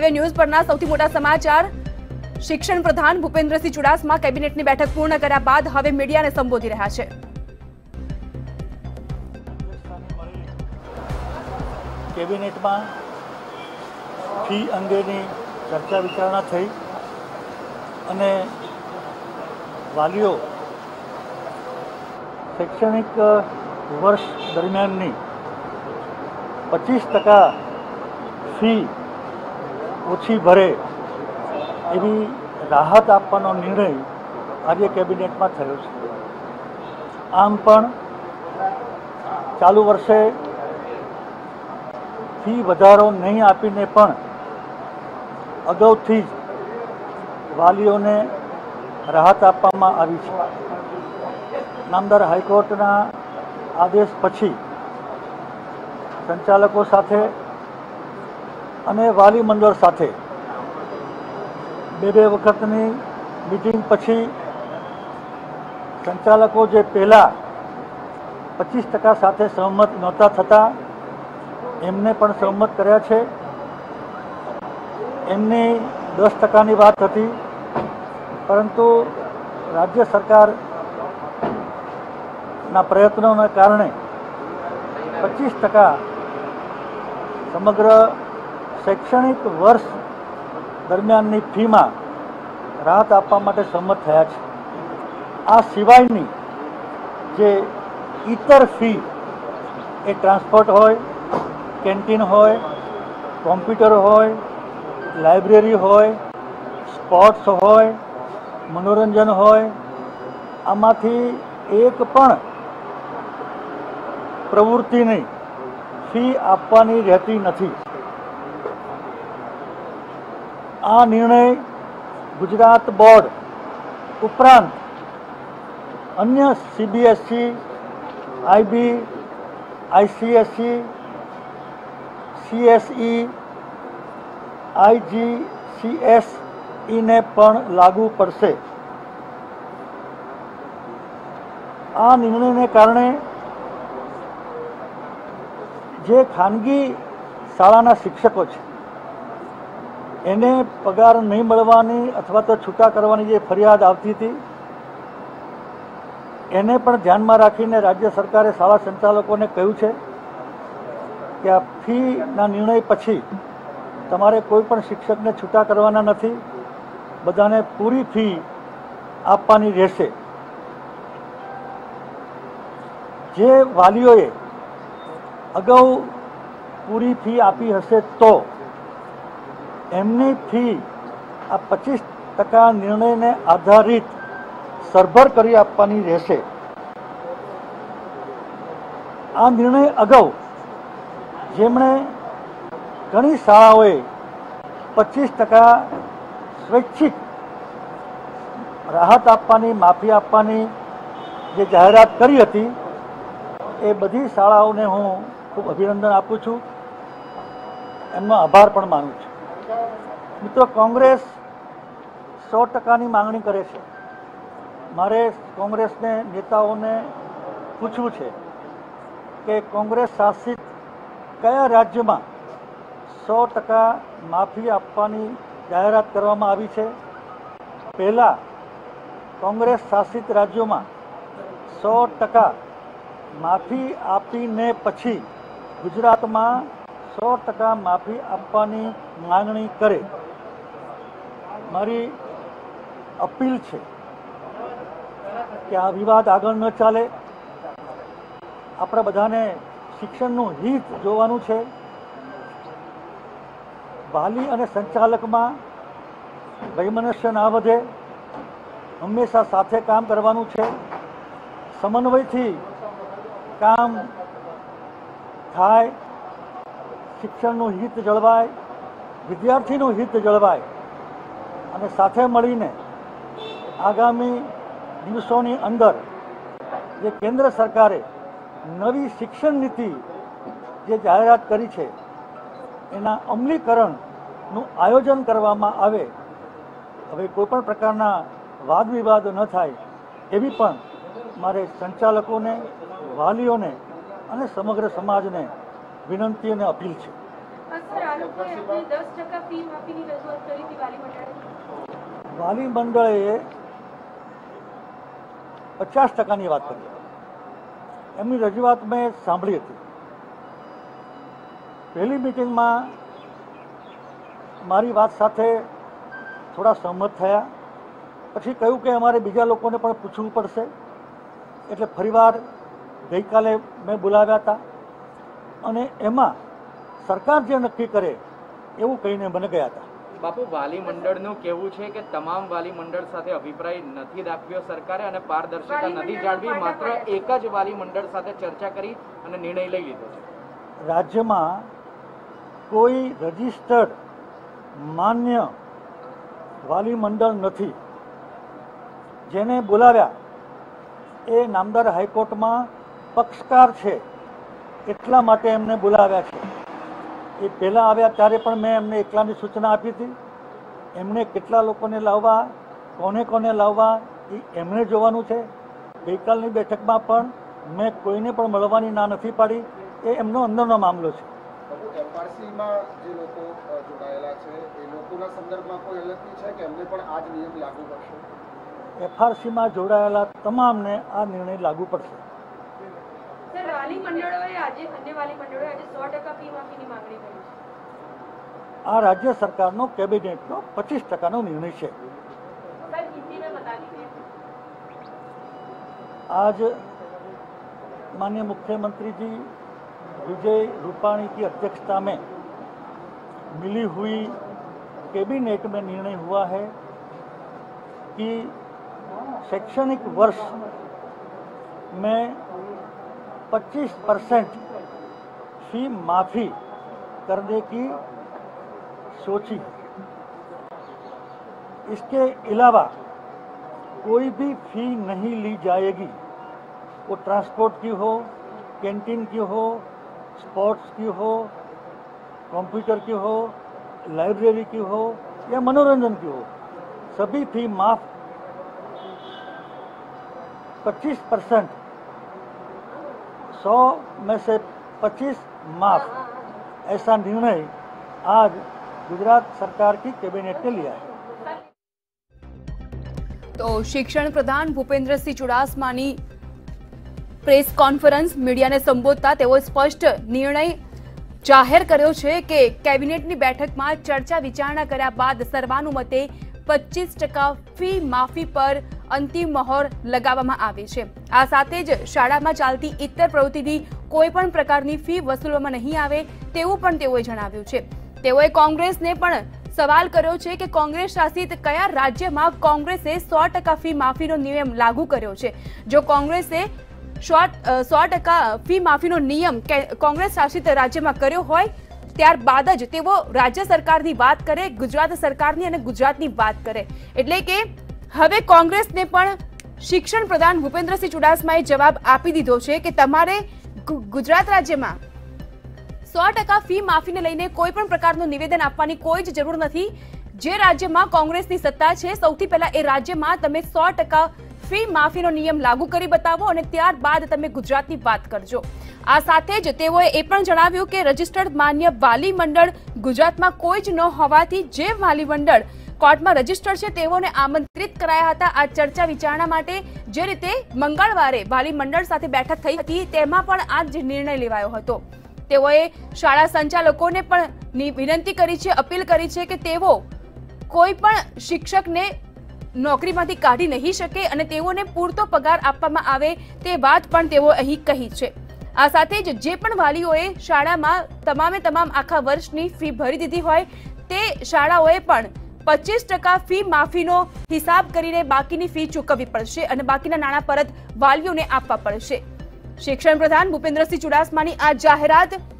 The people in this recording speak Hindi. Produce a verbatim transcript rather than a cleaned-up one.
હવે ન્યૂઝ પરના સૌથી મોટા સમાચાર શિક્ષણ પ્રધાન ભૂપેન્દ્રસિંહ ચુડાસમા કેબિનેટની બેઠક પૂર્ણ કર્યા બાદ હવે મીડિયાને સંબોધી રહ્યા છે। केबिनेट में फी अंगेनी चर्चा विचारणा थी अने वालीओ शैक्षणिक वर्ष दरमियान पच्चीस टका फी ओछी भरे एवी राहत आपवानो निर्णय आज केबिनेट में थयो छे। आम पण चालू वर्षे फी वधारो नहीं आपीने पण अगाउथी ज वालीओने राहत आपवामां आवी छे। नामदार हाईकोर्टना आदेश पछी संचालकों साथे अने वाली मंडळ साथे बे बे वखतनी मीटिंग पछी संचालकों जे पहला पच्चीस टका साथे सहमत नहोता थता एमने पण सहमत कर्या छे। एमने दस टका नी बात हती परंतु राज्य सरकार ना प्रयत्नों ना कारणे पच्चीस टका समग्र शैक्षणिक वर्ष दरमियान नी फी में राहत आपवा माटे सहमत थया छे। आ सिवायनी जे इतर फी ए ट्रांसपोर्ट होय, कैंटीन होय, कॉम्प्यूटर होय, लाइब्रेरी होय, स्पोर्ट्स होय, मनोरंजन होय, आमाथी एक पण प्रवृत्तिने फी आपवानी रहती नथी। आ निर्णय गुजरात बोर्ड उपरांत अन्य सीबीएसई, आईबीआईसीएसई, सीएसई, आईजीसीएसई ने पण लागू पड़शे। आ निर्णय ने कारणे जे खानगी शाळाना शिक्षको छे एने पगार नहीं मळवानी अथवा तो छूटा करवानी जे फरियाद आवती हती एने पण ध्यानमां राखीने राज्य सरकारे शाळा संचालकोने कह्युं छे कि आ फी ना निर्णय पछी तमारे कोईपण शिक्षक ने छूटा करवाना नथी, बधाने पूरी फी आपवानी रहेशे। जे वालीओए अगाऊ पूरी फी आपी हशे तो एमनी फी आ पच्चीस टका निर्णय ने आधारित सरभर करी आपवानी रहेशे। आ निर्णय अगाऊ जेमणे घणी शाळाओए पच्चीस टका स्वैच्छिक राहत आपवानी माफी आपवानी जे जाहेरात करी हती ए बधी शाळाओने हूँ खूब अभिनंदन आपू छूं, एमनो आभार पण मानूं छूं। मित्रो, कोंग्रेस सौ टकानी मांगणी करे छे। मारे कोंग्रेसने नेताओने पूछ्युं छे के कोंग्रेस शासित क्या राज्य में सौ टका माफी आपवानी जाहेरात करवामां आवी छे? पहला कांग्रेस शासित राज्यों में सौ टका माफी आपीने पछी गुजरात में सौ टका माफी आपवानी मांगणी करे। मारी अपील छे कि आ विवाद आगळ न चाले। आपणे बधाने शिक्षणनु हित जोवानुं छे। वाली अने संचालकमां वैमनस्य ना वधे, हमेशा साथे काम करवानुं छे। समन्वयथी काम थाय, शिक्षणनु हित जळवाय, विद्यार्थीनु हित जळवाय अने साथे मळीने आगामी दिवसोनी अंदर जे केंद्र सरकारे नवी शिक्षण नीति जे जाहेरात करी छे एना अमलीकरणनु आयोजन करवामां आवे। हवे कोईपण प्रकारना वाद विवाद न थाय एवी पण मारे संचालकोने, वालीओने अने समग्र समाजने विनंती अने अपील छे। વાલી મંડળે પચાસ ટકાની વાત કરી, એમની રજૂઆત મેં સાંભળી હતી। पहली मीटिंग में मारी बात साथे थोड़ा सहमत थया, पछी कह्युं के अमारे बीजा लोकोने पण पूछवुं पड़शे, एटले फरीवार गई काले मैं बोलाव्या हता अने एमां सरकार जे नक्की करे एवुं कहीने मने गया हता। बापू, वाली मंडळनुं कहेवुं छे के तमाम वाली मंडळ साथे अभिप्राय नथी दाखव्यो सरकारे अने पारदर्शिता नथी जाळवी, मात्र एक ज वाली मंडळ साथे चर्चा करी अने निर्णय लई लीधो छे। राज्यमां कोई रजिस्टर्ड मान्य वाली मंडल नहीं, जेने बोलाव्या ए नामदार हाईकोर्ट में पक्षकार है एटला माटे एमने बोलाव्या छे। ए पहला आव्या त्यारे पण मैं एमने एकलानी सूचना आपी थी, एमने केटला लोकोने लाववा, कोने कोने लाववा ए एमने जोवानुं छे। गईकालनी बेठकमां पण मैं कोईने पण मळवानी ना नथी पाडी, ए एमनो अंदरनो मामलो छे। एफ आर सी में जोड़ायेला तमामने आ निर्णय लागू पड़शे। सर, वाली मंडळोए आज अन्य वाली मंडळोए आज सौ टका फी माफीनी मांगणी करी छे। आ राज्य सरकारनो केबिनेटनो पच्चीस टका नो निर्णय छे। साहेब, हिंदी में बता दीजिए। आज माननीय मुख्यमंत्री जी विजय रूपाणी की अध्यक्षता में मिली हुई कैबिनेट में निर्णय हुआ है कि शैक्षणिक वर्ष में पच्चीस परसेंट फी माफ़ी करने की सोची। इसके अलावा कोई भी फी नहीं ली जाएगी, वो ट्रांसपोर्ट की हो, कैंटीन की हो, स्पोर्ट्स की हो, कंप्यूटर की हो, लाइब्रेरी की हो या मनोरंजन की हो, सभी फी माफ पच्चीस परसेंट, सौ में से पच्चीस माफ, ऐसा निर्णय आज गुजरात सरकार की कैबिनेट ने लिया है। तो शिक्षण प्रधान भूपेंद्रसिंह चुड़ासमा की प्रेस कॉन्फरन्स मीडिया ने संबोधता स्पष्ट निर्णय जाहिर कर्यो छे के कैबिनेटनी बैठक में चर्चा विचारणा कर्या बाद सर्वानुमते पच्चीस टका फी माफी पर अंतिम मोहर लगावामां आवी छे। आ साथे ज शाळा में चालती इतर प्रवृत्ति कोईपण प्रकार की फी वसूलवामां नहीं आवे तेवुं पण तेओए जणाव्युं छे। तेओए कोंग्रेस ने पण सवाल कर्यो छे के कांग्रेस शासित कया राज्य में कांग्रेसे सौ टका फी माफी नियम लागू कर्यो छे। जो कांग्रेसे सौ टका फी माफी नो नियम कांग्रेस शासित राज्य में कर्यो होय त्यारबाद ज तेओ राज्य सरकार नी बात करे, गुजरात सरकार नी अने गुजरात नी बात करे। एटले के हवे कांग्रेस ने पण शिक्षण प्रधान भूपेंद्रसिंह चुड़ासमाए जवाब आपी दीधो छे के तमारे गुजरात राज्य में सौ टका फी माफी ने लईने कोईपण प्रकारनुं निवेदन आपवानी कोई ज जरूर नथी। जे राज्य में कांग्रेस नी सत्ता छे सौथी पहेला ए राज्य में तमे सौ टका फी माफी नो नियम लागू करी बतावो अने त्यारबाद तमे गुजरातनी बात करजो। आ साथे ज तेओए ए पण जणाव्युं के रजिस्टर्ड मान्य वाली मंडळ गुजरात में कोई ज न होवाथी जे वाली मंडळ कोर्ट में रजिस्टर्ड छे तेओने आमंत्रित कराया हता। आ चर्चा विचारणा माटे जे रीते मंगळवारे वाली मंडळ साथे बैठक थई हती तेमां पण आ ज निर्णय लेवायो हतो। तेओए शाळा संचालकोने पण विनंती करी छे, अपील करी छे के तेओ कोईपण शिक्षकने नौकरी में काढ़ी नहीं सके अने तेओने पूरतो पगार आपवामां आवे ते बात पण तेओ अहीं कही छे। आ साथे ज जे पण वालीओए शाळामां तमामे तमाम आखा वर्षनी फी भरी दीधी होय ते शाळाओए पण पच्चीस टका फी माफीनो हिसाब करीने बाकीनी फी चूकववी पड़शे अने बाकीना नाणां परत वालीओने आपवा पड़शे। शिक्षण प्रधान भूपेंद्रसिंह चुड़ासमानी आ जाहेरात